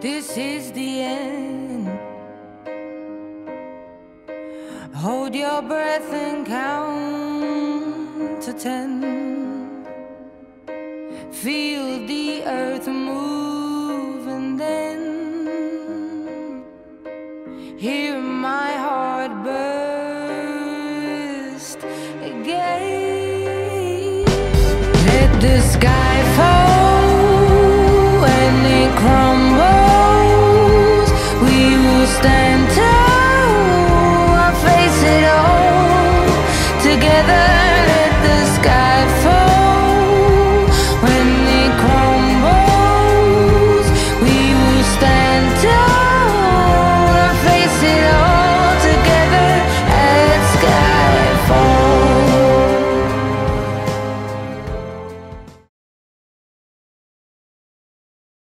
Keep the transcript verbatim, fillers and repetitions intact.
This is the end. Hold your breath and count to ten. Feel the earth move.